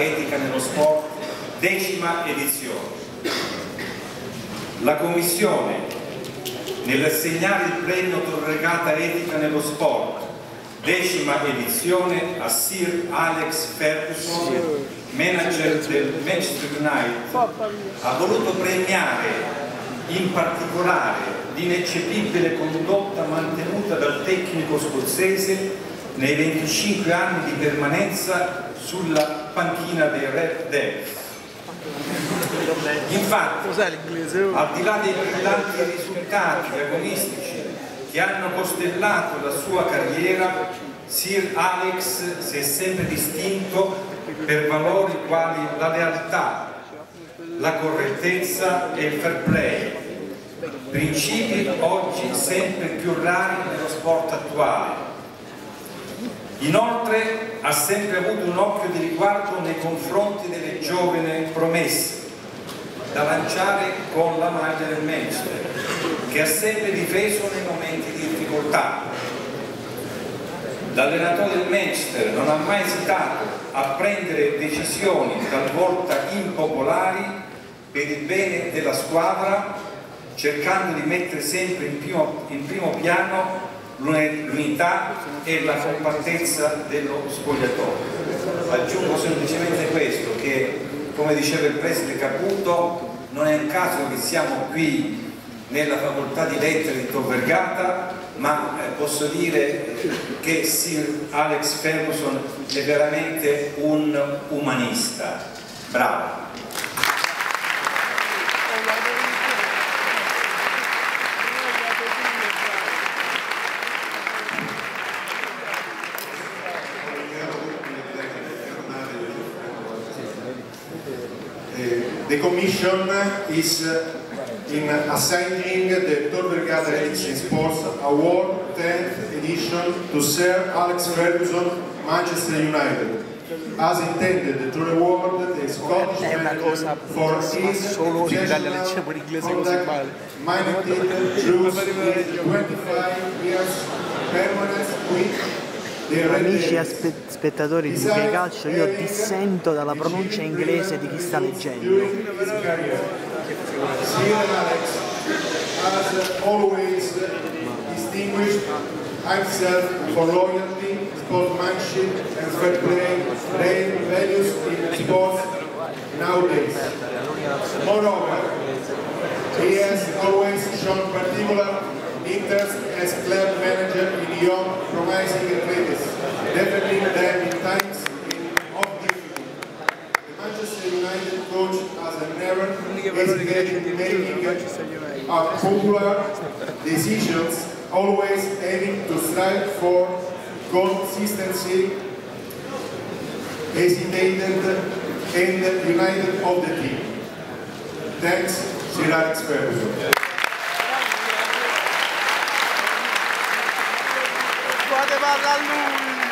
etica nello sport, 10ª edizione. La Commissione, nell'assegnare il premio Tor Vergata Etica nello Sport, 10ª edizione, a Sir Alex Ferguson, manager del Manchester United, ha voluto premiare in particolare l'ineccepibile condotta mantenuta dal tecnico scozzese nei 25 anni di permanenza sulla panchina dei Red Devils. Infatti, al di là dei brillanti risultati agonistici che hanno costellato la sua carriera, Sir Alex si è sempre distinto per valori quali la lealtà, la correttezza e il fair play, principi oggi sempre più rari nello sport attuale. Inoltre ha sempre avuto un occhio di riguardo nei confronti delle giovani promesse da lanciare con la maglia del Manchester, che ha sempre difeso nei momenti di difficoltà. L'allenatore del Manchester non ha mai esitato a prendere decisioni talvolta impopolari per il bene della squadra, cercando di mettere sempre in primo piano l'unità e la compattezza dello spogliatoio. Aggiungo semplicemente questo, che come diceva il preside Caputo, non è un caso che siamo qui nella facoltà di lettere di Tor Vergata, ma posso dire che Sir Alex Ferguson è veramente un umanista. Bravo! The Commission is in assigning the Tor Vergata Ethics in Sports Award 10th edition to Sir Alex Ferguson, Manchester United. As intended, to reward the Scottish manager for his professional conduct, minded through his 25 years permanence with. Amici e spettatori di Ukcalcio, io dissento dalla pronuncia inglese di chi sta leggendo. Interest as club manager in young promising athletes, developing them in times of difficulty. The Manchester United coach has never hesitated in making popular decisions, always aiming to strive for consistency, hesitated and united of the team. Thanks, Sir Alex Ferguson. Guardate, parla a lui!